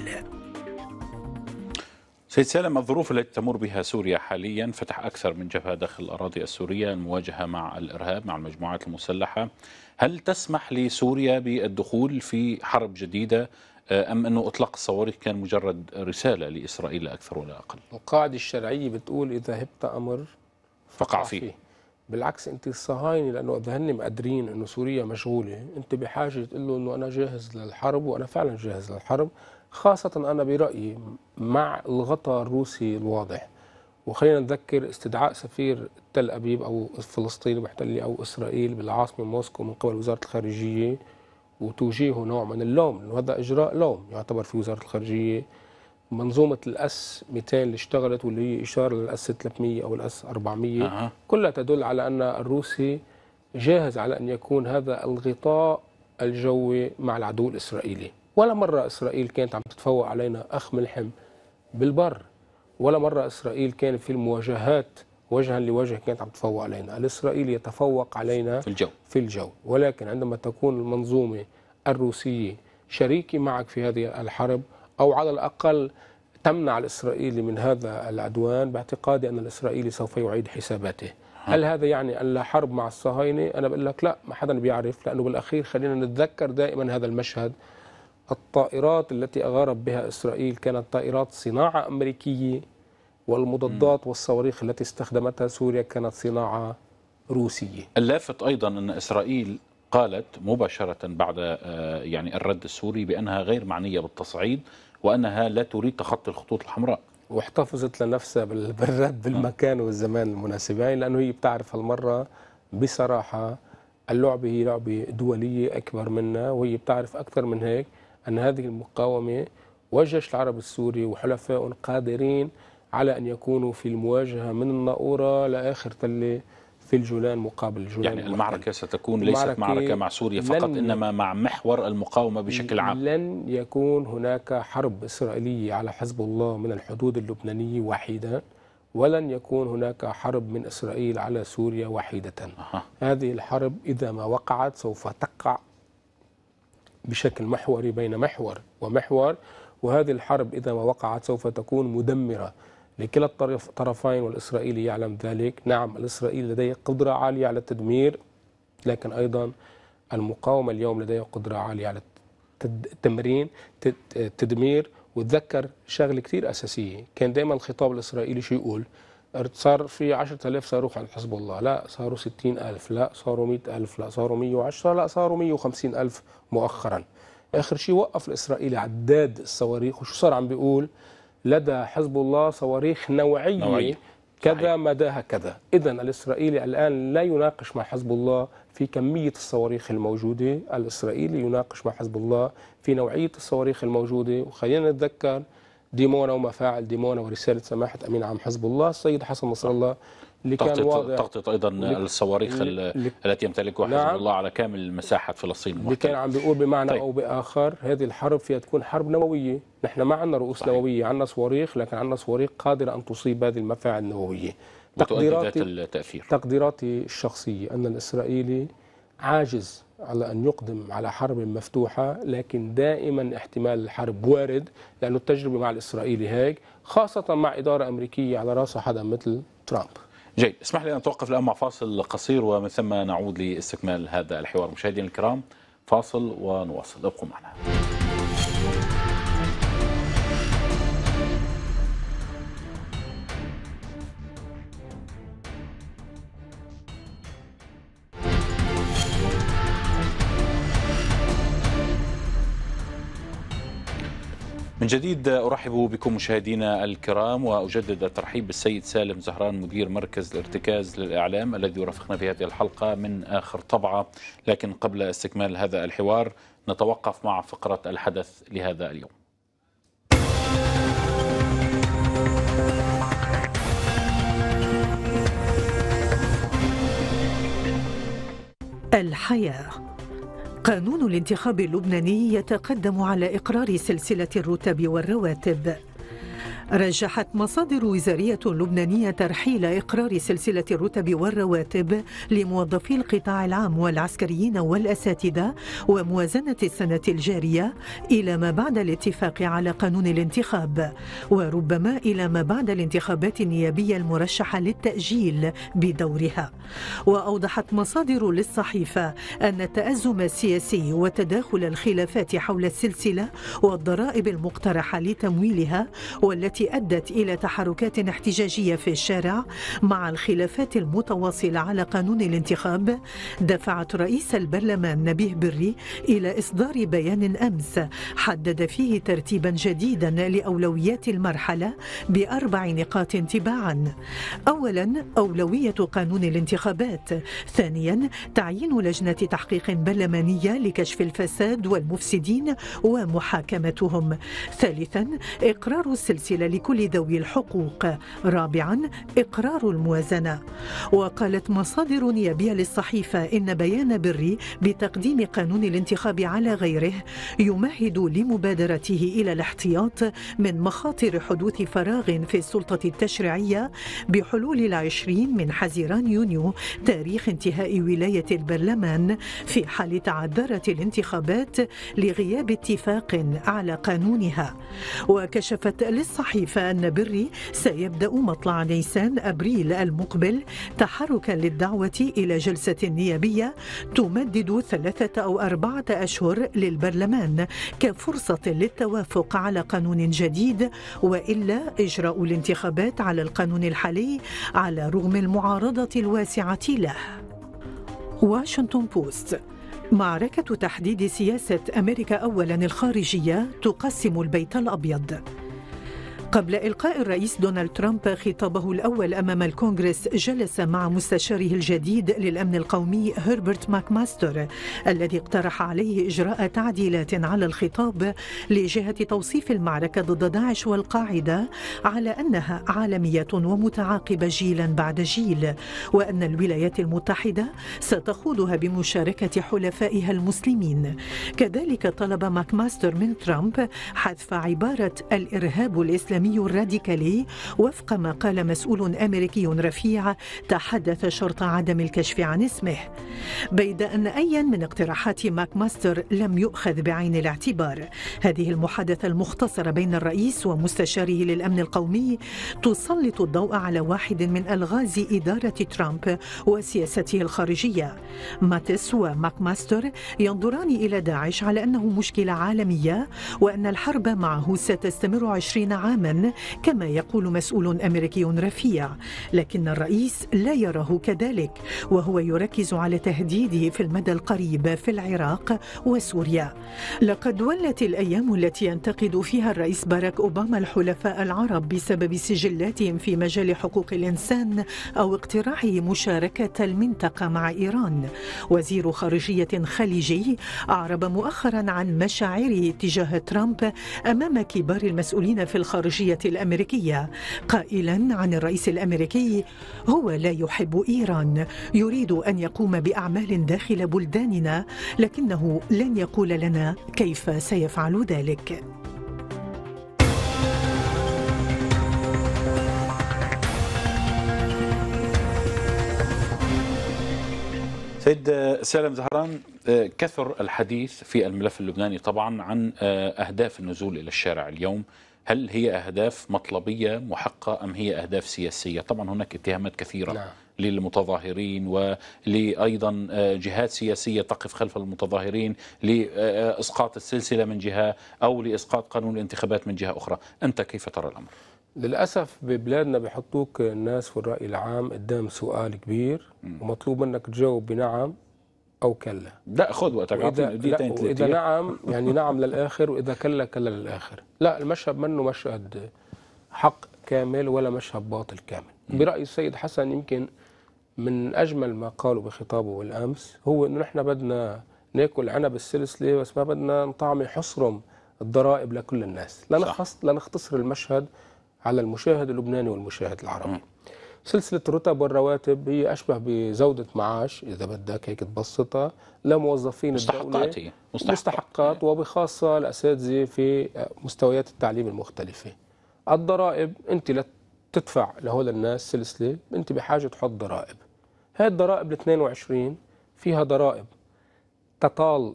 سيد سالم، الظروف التي تمر بها سوريا حاليا، فتح أكثر من جبهة داخل الأراضي السورية، المواجهة مع الإرهاب مع المجموعات المسلحة، هل تسمح لسوريا بالدخول في حرب جديدة، أم أنه إطلاق الصواريخ كان مجرد رسالة لإسرائيل لا أكثر ولا أقل؟ القاعدة الشرعية بتقول إذا هبت أمر فقع فيه. بالعكس، انت الصهاينه لانه اذا هن مقدرين انه سوريا مشغوله، انت بحاجه تقول له انه انا جاهز للحرب، وانا فعلا جاهز للحرب، خاصه انا برايي مع الغطاء الروسي الواضح. وخلينا نتذكر استدعاء سفير تل ابيب او فلسطين المحتله او اسرائيل بالعاصمه موسكو من قبل وزاره الخارجيه، وتوجيهه نوع من اللوم انه هذا اجراء لوم يعتبر في وزاره الخارجيه. منظومة الأس 200 اللي اشتغلت واللي هي إشارة للأس 300 أو الأس 400 كلها تدل على أن الروسي جاهز على أن يكون هذا الغطاء الجوي مع العدو الإسرائيلي. ولا مرة إسرائيل كانت عم تتفوق علينا أخ ملحم بالبر، ولا مرة إسرائيل كانت في المواجهات وجها لوجه كانت عم تتفوق علينا. الإسرائيلي يتفوق علينا في الجو، ولكن عندما تكون المنظومة الروسية شريكة معك في هذه الحرب، أو على الأقل تمنع الإسرائيلي من هذا العدوان، باعتقادي أن الإسرائيلي سوف يعيد حساباته. هل هذا يعني أن لا حرب مع الصهاينة؟ أنا بقول لك لا، ما حدا بيعرف، لأنه بالأخير خلينا نتذكر دائما هذا المشهد. الطائرات التي أغارب بها إسرائيل كانت طائرات صناعة أمريكية، والمضادات والصواريخ التي استخدمتها سوريا كانت صناعة روسية. اللافت أيضا أن إسرائيل قالت مباشرة بعد يعني الرد السوري بأنها غير معنية بالتصعيد، وأنها لا تريد تخطي الخطوط الحمراء، واحتفظت لنفسها بالرد بالمكان والزمان المناسبين، لأنه هي بتعرف هالمرة بصراحة اللعبة هي لعبة دولية أكبر منها، وهي بتعرف أكثر من هيك أن هذه المقاومة والجيش العربي السوري وحلفائهم قادرين على أن يكونوا في المواجهة من الناقورة لآخر تلة في الجولان مقابل الجولان. يعني المعركة ستكون ليست معركة مع سوريا فقط، إنما مع محور المقاومة بشكل عام. لن يكون هناك حرب إسرائيلية على حزب الله من الحدود اللبنانية وحيدا، ولن يكون هناك حرب من إسرائيل على سوريا وحيدة. هذه الحرب إذا ما وقعت سوف تقع بشكل محوري بين محور ومحور، وهذه الحرب إذا ما وقعت سوف تكون مدمرة لكلا الطرفين، والإسرائيلي يعلم ذلك. نعم الإسرائيلي لديه قدرة عالية على التدمير، لكن أيضا المقاومة اليوم لديها قدرة عالية على التدمير. وتذكر شغله كثير أساسية، كان دائما الخطاب الإسرائيلي شو يقول؟ صار في 10,000 صاروخ عند حزب الله، لا صاروا 60,000، لا صاروا 100,000، لا صاروا 110، لا صاروا 150,000 مؤخرا. آخر شيء وقف الإسرائيلي عداد الصواريخ، وشو صار عم بيقول؟ لدى حزب الله صواريخ نوعية كذا مداها كذا. إذا الإسرائيلي الآن لا يناقش مع حزب الله في كمية الصواريخ الموجودة، الإسرائيلي يناقش مع حزب الله في نوعية الصواريخ الموجودة. وخلينا نتذكر ديمونا ومفاعل ديمونا ورسالة سماحة أمين عام حزب الله السيد حسن نصر الله اللي كان واضح تغطية أيضا الصواريخ التي يمتلكها حزب الله على كامل مساحة فلسطين اللي كان عم بيقول بمعنى طيب. أو بآخر هذه الحرب فيها تكون حرب نووية. نحن ما عندنا رؤوس نووية، عندنا صواريخ، لكن عندنا صواريخ قادرة أن تصيب هذه المفاعل النووية. تقديراتي الشخصية أن الإسرائيلي عاجز على أن يقدم على حرب مفتوحة، لكن دائما احتمال الحرب وارد، لأنه التجربة مع الإسرائيلي هيك، خاصة مع إدارة أمريكية على رأسها حدا مثل ترامب. جيد، اسمح لي أن أتوقف الآن مع فاصل قصير، ومن ثم نعود لاستكمال هذا الحوار. مشاهدينا الكرام، فاصل ونواصل، ابقوا معنا. من جديد أرحب بكم مشاهدينا الكرام، وأجدد الترحيب بالسيد سالم زهران مدير مركز الارتكاز للإعلام الذي يرافقنا في هذه الحلقة من آخر طبعة. لكن قبل استكمال هذا الحوار نتوقف مع فقرة الحدث لهذا اليوم. الحياة. قانون الانتخاب اللبناني يتقدم على إقرار سلسلة الرتب والرواتب. رجحت مصادر وزارية لبنانية ترحيل إقرار سلسلة الرتب والرواتب لموظفي القطاع العام والعسكريين والأساتذة وموازنة السنة الجارية إلى ما بعد الاتفاق على قانون الانتخاب، وربما إلى ما بعد الانتخابات النيابية المرشحة للتأجيل بدورها. وأوضحت مصادر للصحيفة أن التأزم السياسي وتداخل الخلافات حول السلسلة والضرائب المقترحة لتمويلها والتي أدت إلى تحركات احتجاجية في الشارع مع الخلافات المتواصلة على قانون الانتخاب دفعت رئيس البرلمان نبيه بري إلى إصدار بيان أمس حدد فيه ترتيبا جديدا لأولويات المرحلة ب4 نقاط تباعا. أولا، أولوية قانون الانتخابات. ثانيا، تعيين لجنة تحقيق برلمانية لكشف الفساد والمفسدين ومحاكمتهم. ثالثا، إقرار السلسلة لكل ذوي الحقوق. رابعا، إقرار الموازنة. وقالت مصادر نيابية للصحيفة إن بيان بري بتقديم قانون الانتخاب على غيره يمهد لمبادرته إلى الاحتياط من مخاطر حدوث فراغ في السلطة التشريعية بحلول 20 من حزيران يونيو تاريخ انتهاء ولاية البرلمان، في حال تعذرت الانتخابات لغياب اتفاق على قانونها. وكشفت للصحيفة صحيفة أن بري سيبدأ مطلع نيسان أبريل المقبل تحركا للدعوة إلى جلسة نيابية تمدد 3 أو 4 أشهر للبرلمان كفرصة للتوافق على قانون جديد، وإلا إجراء الانتخابات على القانون الحالي على رغم المعارضة الواسعة له. واشنطن بوست: معركة تحديد سياسة أمريكا أولاً الخارجية تقسم البيت الأبيض. قبل إلقاء الرئيس دونالد ترامب خطابه الأول أمام الكونغرس، جلس مع مستشاره الجديد للأمن القومي هيربرت ماكماستر، الذي اقترح عليه إجراء تعديلات على الخطاب لجهة توصيف المعركة ضد داعش والقاعدة على أنها عالمية ومتعاقبة جيلا بعد جيل، وأن الولايات المتحدة ستخوضها بمشاركة حلفائها المسلمين. كذلك طلب ماكماستر من ترامب حذف عبارة الإرهاب الإسلامي الراديكالي، وفق ما قال مسؤول أمريكي رفيع تحدث شرط عدم الكشف عن اسمه، بيد أن أيا من اقتراحات ماكماستر لم يؤخذ بعين الاعتبار. هذه المحادثة المختصرة بين الرئيس ومستشاره للأمن القومي تسلط الضوء على واحد من ألغاز إدارة ترامب وسياسته الخارجية. ماتس وماكماستر ينظران إلى داعش على أنه مشكلة عالمية، وأن الحرب معه ستستمر 20 عاما كما يقول مسؤول أمريكي رفيع، لكن الرئيس لا يراه كذلك، وهو يركز على تهديده في المدى القريب في العراق وسوريا. لقد ولت الأيام التي ينتقد فيها الرئيس باراك أوباما الحلفاء العرب بسبب سجلاتهم في مجال حقوق الإنسان أو اقتراحه مشاركة المنطقة مع إيران. وزير خارجية خليجي أعرب مؤخرا عن مشاعره تجاه ترامب أمام كبار المسؤولين في الخارجية الأمريكية، قائلا عن الرئيس الأمريكي: هو لا يحب إيران، يريد أن يقوم بأعمال داخل بلداننا، لكنه لن يقول لنا كيف سيفعل ذلك. سيد سالم زهران، كثر الحديث في الملف اللبناني طبعا عن أهداف النزول إلى الشارع اليوم. هل هي أهداف مطلبية محقة أم هي أهداف سياسية؟ طبعا هناك اتهامات كثيرة للمتظاهرين وأيضا جهات سياسية تقف خلف المتظاهرين لإسقاط السلسلة من جهة أو لإسقاط قانون الانتخابات من جهة أخرى. أنت كيف ترى الأمر؟ للأسف ببلادنا بيحطوك الناس والرأي العام قدام سؤال كبير ومطلوب منك تجاوب بنعم أو كلا. لا خذ وقتك، إذا نعم يعني نعم للآخر، وإذا كلا كلا للآخر. لا، المشهد منه مشهد حق كامل ولا مشهد باطل كامل. برأي السيد حسن يمكن من أجمل ما قالوا بخطابه الأمس هو إنه نحن بدنا ناكل عنب السلسلة بس ما بدنا نطعمي حصرم الضرائب لكل الناس. لنختصر المشهد على المشاهد اللبناني والمشاهد العربي. سلسلة الرتب والرواتب هي أشبه بزودة معاش إذا بدك هيك تبسطها لموظفين الدولة، مستحقات وبخاصة الأساتذة في مستويات التعليم المختلفة. الضرائب أنت لتدفع لهول الناس سلسلة أنت بحاجة تحط ضرائب. هاي الضرائب 22 فيها ضرائب تطال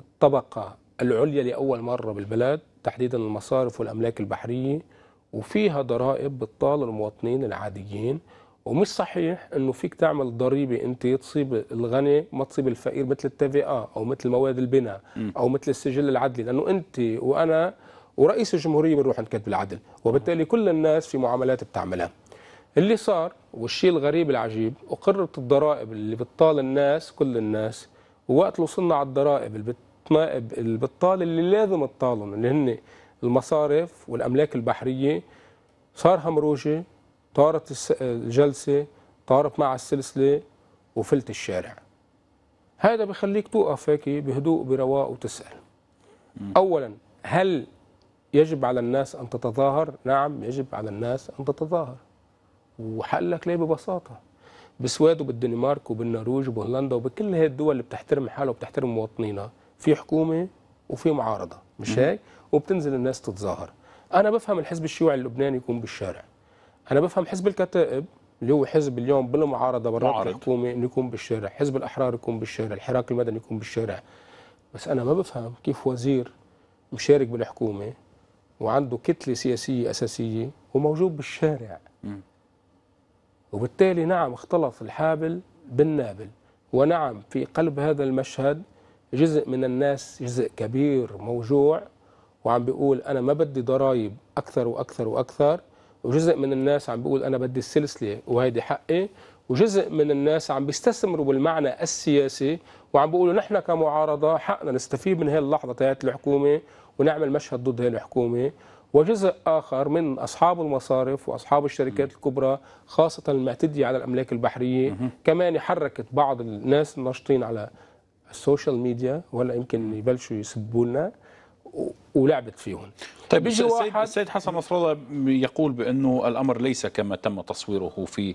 الطبقة العليا لأول مرة بالبلاد، تحديدا المصارف والأملاك البحرية، وفيها ضرائب بتطال المواطنين العاديين. ومش صحيح انه فيك تعمل ضريبه انت تصيب الغني ما تصيب الفقير، مثل التي او مثل مواد البناء او مثل السجل العدلي، لانه انت وانا ورئيس الجمهوريه بنروح نكتب العدل، وبالتالي كل الناس في معاملات بتعملها. اللي صار والشيء الغريب العجيب، اقرت الضرائب اللي بتطال الناس كل الناس، ووقت وصلنا على الضرائب اللي بتطال اللي لازم تطالهم اللي هن المصارف والأملاك البحرية، صار همروجة، طارت الجلسة، طارت مع السلسلة وفلت الشارع. هذا بخليك توقف هيك بهدوء برواق وتسأل. أولا، هل يجب على الناس أن تتظاهر؟ نعم يجب على الناس أن تتظاهر، وحقلك ليه ببساطة. بالسويد وبالدنمارك وبالنرويج وبهولندا وبكل هاي الدول اللي بتحترم حالها وبتحترم مواطنينا في حكومة وفي معارضة، مش هيك؟ وبتنزل الناس تتظاهر. أنا بفهم الحزب الشيوعي اللبناني يكون بالشارع، أنا بفهم حزب الكتائب اللي هو حزب اليوم بالمعارضة برات الحكومة إنه يكون بالشارع، حزب الأحرار يكون بالشارع، الحراك المدني يكون بالشارع. بس أنا ما بفهم كيف وزير مشارك بالحكومة وعنده كتلة سياسية أساسية وموجود بالشارع. وبالتالي نعم اختلط الحابل بالنابل، ونعم في قلب هذا المشهد جزء من الناس، جزء كبير موجوع وعم بيقول أنا ما بدي ضرائب أكثر وأكثر وأكثر، وجزء من الناس عم بيقول أنا بدي السلسلة وهيدي حقي، وجزء من الناس عم بيستثمروا بالمعنى السياسي وعم بيقولوا نحن كمعارضة حقنا نستفيد من هاي اللحظة تاعت الحكومة ونعمل مشهد ضد هاي الحكومة، وجزء آخر من أصحاب المصارف وأصحاب الشركات الكبرى خاصة المعتدية على الأملاك البحرية كمان حركت بعض الناس الناشطين على السوشيال ميديا ولا يمكن يبلشوا يسبوا لنا ولعبت فيهم. طيب السيد حسن نصر الله يقول بأنه الأمر ليس كما تم تصويره في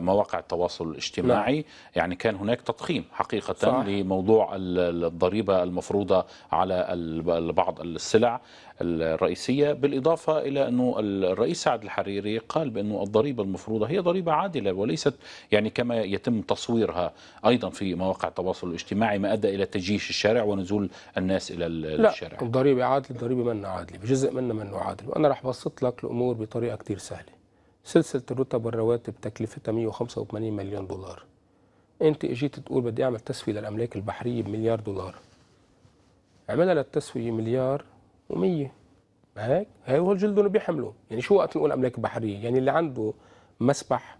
مواقع التواصل الاجتماعي. لا. يعني كان هناك تضخيم حقيقة. صح. لموضوع الضريبة المفروضة على بعض السلع الرئيسية، بالإضافة إلى أنه الرئيس سعد الحريري قال بأنه الضريبة المفروضة هي ضريبة عادلة وليست يعني كما يتم تصويرها أيضا في مواقع التواصل الاجتماعي، ما أدى إلى تجيش الشارع ونزول الناس إلى الشارع. لا، الضريبة عادلة، الضريبة منا عادلة، بجزء منه عادل، وأنا راح بسط لك الأمور بطريقة كتير سهلة. سلسلة الرتب والرواتب تكلفتها 185 مليون دولار. أنت إجيت تقول بدي أعمل تسوية للأملاك البحرية بمليار دولار. عملها للتسوية مليار و100، هيك؟ هي هو الجلدون بيحملوا، يعني شو وقت نقول املاك بحريه؟ يعني اللي عنده مسبح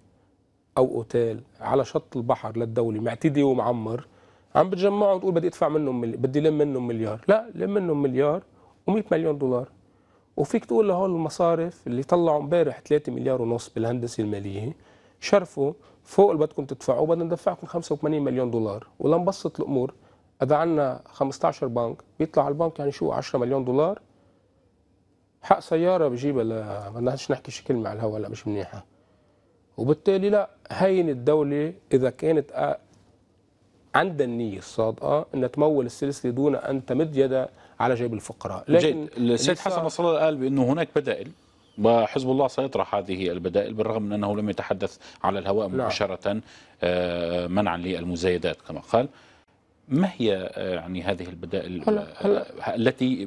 او اوتيل على شط البحر للدوله معتدي ومعمر عم بتجمعوا وتقول بدي ادفع منهم بدي لم منهم مليار، لا لم منهم مليار و100 مليون دولار. وفيك تقول لهول المصارف اللي طلعوا امبارح 3 مليار ونص بالهندسه الماليه شرفوا فوق اللي بدكم تدفعوه، بدنا ندفعكم 85 مليون دولار، ولنبسط الامور إذا عندنا 15 بنك بيطلع على البنك يعني شو 10 مليون دولار؟ حق سيارة بجيبها ما بدناش نحكي شي كلمة على الهواء، لا مش منيحة. وبالتالي لا، هين الدولة إذا كانت عندها النية الصادقة أن تمول السلسلة دون أن تمد يدها على جيب الفقراء. لكن السيد حسن نصر الله قال بأنه هناك بدائل وحزب الله سيطرح هذه البدائل بالرغم من أنه لم يتحدث على الهواء مباشرة منعا للمزايدات كما قال. ما هي يعني هذه البدائل التي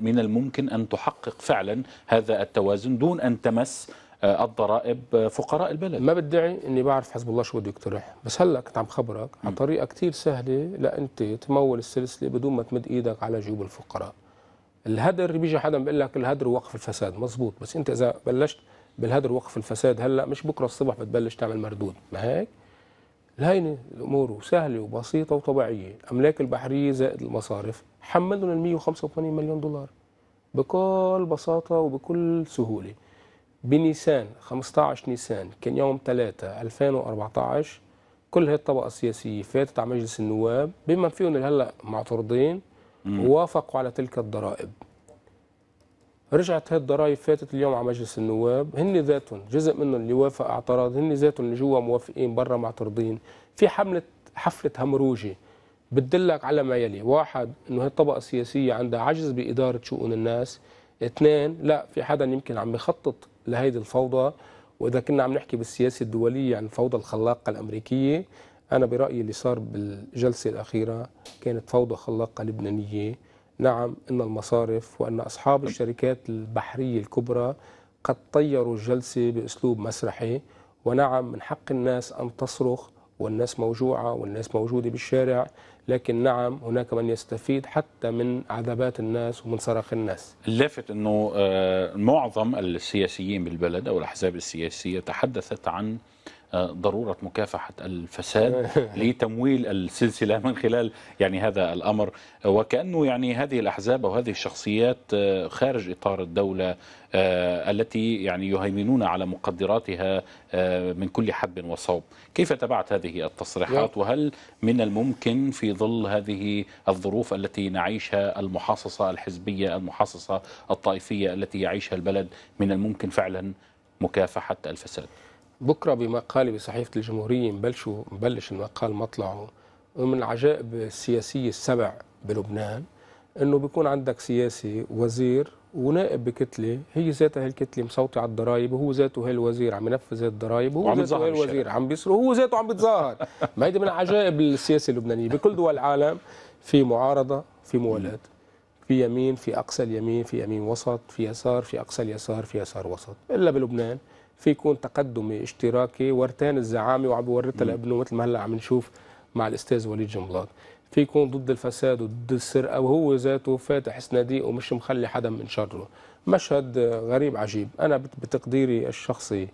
من الممكن أن تحقق فعلا هذا التوازن دون أن تمس الضرائب فقراء البلد؟ ما بدعي أني بعرف حزب الله شو بده يقترح، بس هلا كنت عم خبرك عن طريقة كتير سهلة لأنت تمول السلسلة بدون ما تمد إيدك على جيوب الفقراء. الهدر بيجي حدا بيقول لك الهدر وقف الفساد، مظبوط، بس أنت إذا بلشت بالهدر وقف الفساد هلا مش بكرة الصبح بتبلش تعمل مردود، ما هيك؟ هيني الامور سهله وبسيطه وطبيعيه، الاملاك البحريه زائد المصارف حملهم ال 185 مليون دولار بكل بساطه وبكل سهوله. بنيسان 15 نيسان كان يوم 3/2014 كل هي الطبقه السياسيه فاتت على مجلس النواب بما فيهم اللي هلا معترضين ووافقوا على تلك الضرائب. رجعت هاي الضرائب فاتت اليوم على مجلس النواب، هن ذاتهم جزء منهم اللي وافق اعتراض، هن ذاتهم اللي جوا موافقين برا معترضين، في حفلة همروجة بتدلك على ما يلي، واحد انه هاي الطبقة السياسية عندها عجز بإدارة شؤون الناس، اثنين لا في حدا يمكن عم بخطط لهيدي الفوضى، وإذا كنا عم نحكي بالسياسة الدولية عن الفوضى الخلاقة الأمريكية، أنا برأيي اللي صار بالجلسة الأخيرة كانت فوضى خلاقة لبنانية. نعم إن المصارف وأن أصحاب الشركات البحرية الكبرى قد طيروا الجلسة بأسلوب مسرحي، ونعم من حق الناس أن تصرخ والناس موجوعة والناس موجودة بالشارع، لكن نعم هناك من يستفيد حتى من عذابات الناس ومن صراخ الناس. اللافت أنه معظم السياسيين بالبلد أو الأحزاب السياسية تحدثت عن ضرورة مكافحة الفساد لتمويل السلسلة من خلال يعني هذا الأمر، وكأنه يعني هذه الأحزاب وهذه الشخصيات خارج إطار الدولة التي يعني يهيمنون على مقدراتها من كل حب وصوب. كيف تبعت هذه التصريحات، وهل من الممكن في ظل هذه الظروف التي نعيشها المحاصصة الحزبية المحاصصة الطائفية التي يعيشها البلد من الممكن فعلا مكافحة الفساد؟ بكره بمقالي بصحيفه الجمهوريه مبلش المقال مطلعه، ومن العجائب السياسيه السبع بلبنان انه بيكون عندك سياسي وزير ونائب بكتله هي ذاتها الكتله مصوتة على الضرائب، وهو ذاته الوزير عم ينفذ الضرائب، وهو ذاته الوزير عم بيسرق، وهو ذاته عم بيتظاهر. ما هيدي من عجائب السياسه اللبنانيه. بكل دول العالم في معارضه في موالاة، في يمين، في أقصى اليمين، في يمين وسط، في يسار، في أقصى اليسار، في يسار وسط. إلا بلبنان فيكون تقدم اشتراكي ورتان الزعامي وعم بورثها لابنه مثل ما هلا عم نشوف مع الأستاذ وليد جنبلاط. فيكون ضد الفساد وضد السرقة وهو ذاته فاتح صناديق ومش مخلي حدا من شره. مشهد غريب عجيب. أنا بتقديري الشخصي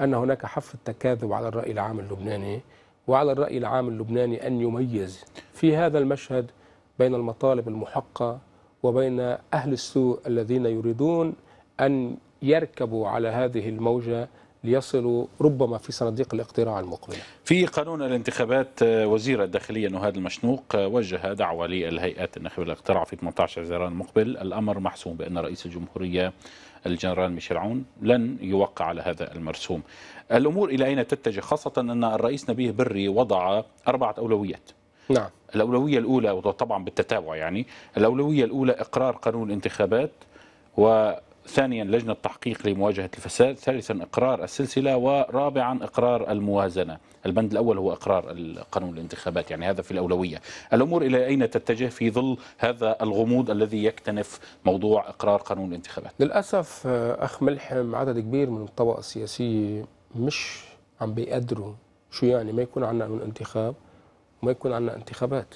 أن هناك حفل تكاذب على الرأي العام اللبناني، وعلى الرأي العام اللبناني أن يميز في هذا المشهد بين المطالب المحقة وبين أهل السوء الذين يريدون أن يركبوا على هذه الموجة ليصلوا ربما في صناديق الاقتراع المقبلة. في قانون الانتخابات وزير الداخلية نهاد المشنوق وجه دعوة للهيئات النخبة الاقتراع في 18 حزيران المقبل. الأمر محسوم بأن رئيس الجمهورية الجنرال ميشيل عون لن يوقع على هذا المرسوم. الأمور إلى أين تتجه، خاصة أن الرئيس نبيه بري وضع 4 أولويات؟ نعم. الأولوية الأولى، وطبعا بالتتابع يعني، الأولوية الأولى إقرار قانون الانتخابات، وثانيا لجنة تحقيق لمواجهة الفساد، ثالثا إقرار السلسلة، ورابعا إقرار الموازنة. البند الأول هو إقرار قانون الانتخابات، يعني هذا في الأولوية. الأمور إلى أين تتجه في ظل هذا الغموض الذي يكتنف موضوع إقرار قانون الانتخابات؟ للأسف أخ ملحم عدد كبير من الطبقة السياسية مش عم بيقدروا شو يعني ما يكون عندنا من انتخاب وما يكون عندنا انتخابات.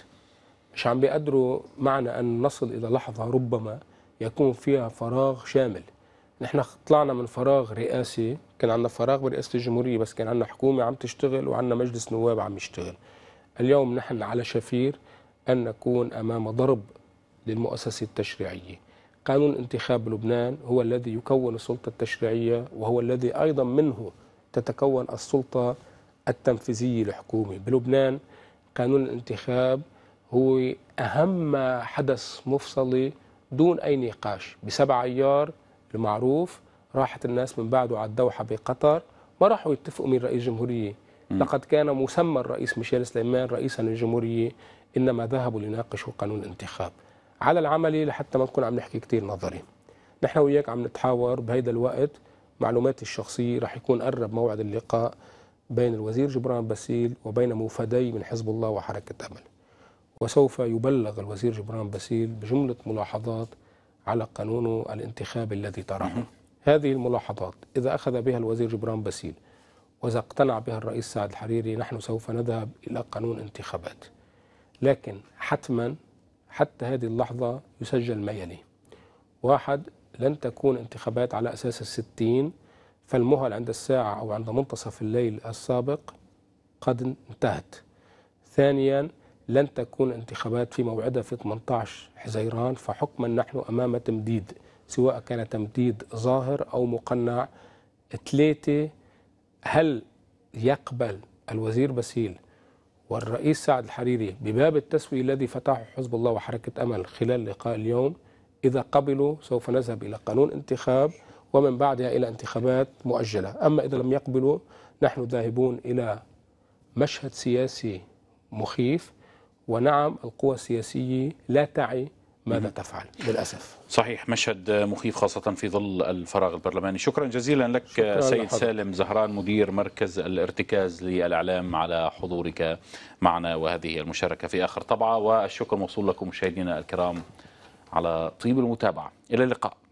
مش عم بيقدروا معنا أن نصل إلى لحظة ربما يكون فيها فراغ شامل. نحن طلعنا من فراغ رئاسي، كان عندنا فراغ برئاسة الجمهورية بس، كان عندنا حكومة عم تشتغل وعندنا مجلس نواب عم يشتغل. اليوم نحن على شفير أن نكون أمام ضرب للمؤسسة التشريعية. قانون انتخاب لبنان هو الذي يكون السلطة التشريعية، وهو الذي أيضا منه تتكون السلطة التنفيذية للحكومة بلبنان. قانون الانتخاب هو أهم حدث مفصلي دون أي نقاش. ب7 أيار المعروف راحت الناس من بعده على الدوحة بقطر، ما راحوا يتفقوا من رئيس جمهورية. لقد كان مسمى الرئيس ميشيل سليمان رئيسا للجمهورية، إنما ذهبوا ليناقشوا قانون الانتخاب. على العملي لحتى ما نكون عم نحكي كثير نظري، نحن وياك عم نتحاور بهيدا الوقت. معلوماتي الشخصية راح يكون قرب موعد اللقاء بين الوزير جبران باسيل وبين موفدي من حزب الله وحركة أمل، وسوف يبلغ الوزير جبران باسيل بجملة ملاحظات على قانون الانتخاب الذي طرحه. هذه الملاحظات إذا أخذ بها الوزير جبران باسيل وإذا اقتنع بها الرئيس سعد الحريري، نحن سوف نذهب إلى قانون انتخابات. لكن حتما حتى هذه اللحظة يسجل ما يلي. 1، لن تكون انتخابات على أساس 60، فالمهل عند الساعة أو عند منتصف الليل السابق قد انتهت. 2، لن تكون انتخابات في موعدها في 18 حزيران، فحكما نحن أمام تمديد، سواء كان تمديد ظاهر أو مقنع. 3، هل يقبل الوزير باسيل والرئيس سعد الحريري بباب التسوية الذي فتحه حزب الله وحركة أمل خلال لقاء اليوم؟ إذا قبلوا سوف نذهب إلى قانون انتخاب، ومن بعدها إلى انتخابات مؤجلة. أما إذا لم يقبلوا، نحن ذاهبون إلى مشهد سياسي مخيف. ونعم، القوى السياسية لا تعي ماذا تفعل للأسف. صحيح، مشهد مخيف خاصة في ظل الفراغ البرلماني. شكرا جزيلا لك. شكرا سيد لحضر. سالم زهران مدير مركز الارتكاز للإعلام على حضورك معنا وهذه المشاركة في آخر طبعة، والشكر موصول لكم مشاهدينا الكرام على طيب المتابعة. إلى اللقاء.